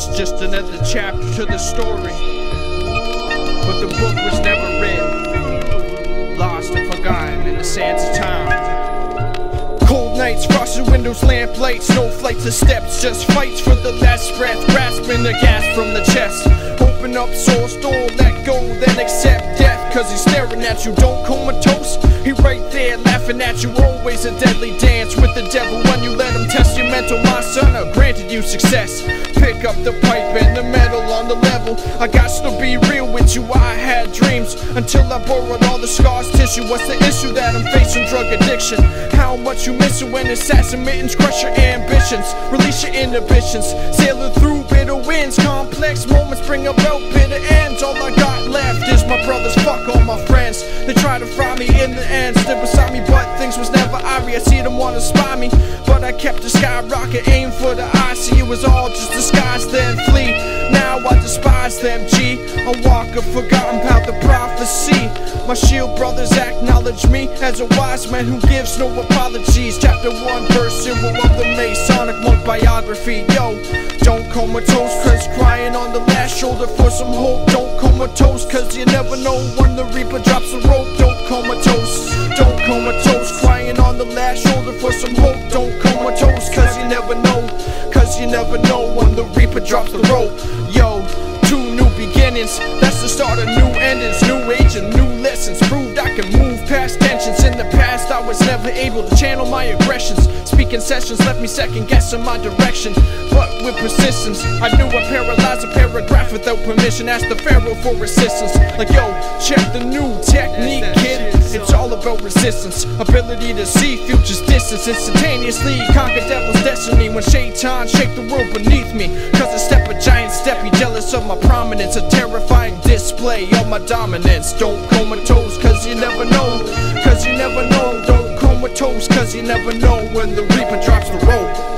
It's just another chapter to the story, but the book was never read, lost and forgotten in the sands of time. Cold nights, frosted windows, lamp lights, snowflakes of steps, just fights for the last breath, grasping the gas from the chest. Open up source door, let go, then accept death, cause he's staring at you, don't comatose. He right there laughing at you, always a deadly dance with the devil when you let him test your mental. My son, I granted you success. Pick up the pipe and the metal on the level. I got to be real with you, I had dreams until I borrowed all the scar's tissue. What's the issue that I'm facing? Drug addiction. How much you missing when assassin mittens crush your ambitions, release your inhibitions, sailing through bitter winds. Complex moments bring about bitter ends. All I got left is my brothers, fuck all my friends. They try to fry me in the end, stood beside me, but things was never irie. I see them wanna spy me, but I kept a skyrocket, aim for the eye. See, it was all just disguise, then flee. Now I despise them, G. A walker, forgotten about the prophecy. My shield brothers acknowledge me as a wise man who gives no apologies. Chapter 1, verse 0 of the Masonic monk biography. Yo, don't comatose, Chris crying on the last shoulder for some hope. Don't comatose, cause you never know when the reaper drops the rope. Don't comatose, don't comatose, crying on the last shoulder for some hope. Don't comatose, cause you never know, cause you never know when the reaper drops the rope. Yo, 2 new beginnings, that's the start of new endings. New age and new lessons proved I can move past tensions. In the past I was never able to channel my aggressions. Speaking sessions left me second guessing my direction, but with persistence I knew I paralyzed a paragraph without permission. Asked the pharaoh for assistance, like yo, check the new technique, kid. It's all about resistance, ability to see futures distance, instantaneously conquer devil's destiny. When Shaitan shake the world beneath me, cause I step a giant step, he jealous of my prominence, a terrifying display of my dominance. Don't comatose, cause you never know, cause you never know. Don't comatose, cause you never know when the reaper drops the rope.